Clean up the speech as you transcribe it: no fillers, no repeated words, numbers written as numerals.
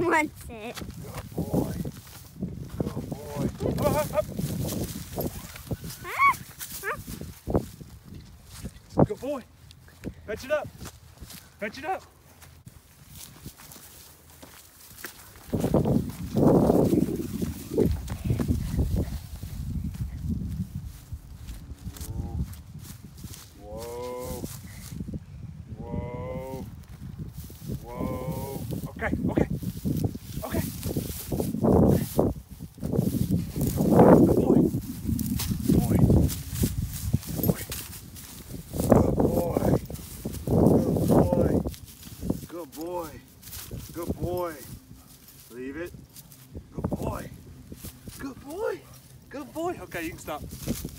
wants it. Good boy. Good boy. Come on, hop, hop. Ah. Good boy. Fetch it up. Fetch it up. Okay, okay, okay. Good boy. Good boy. Good boy. Good boy. Good boy. Good boy. Good boy. Leave it. Good boy. Good boy. Good boy. Okay, you can stop.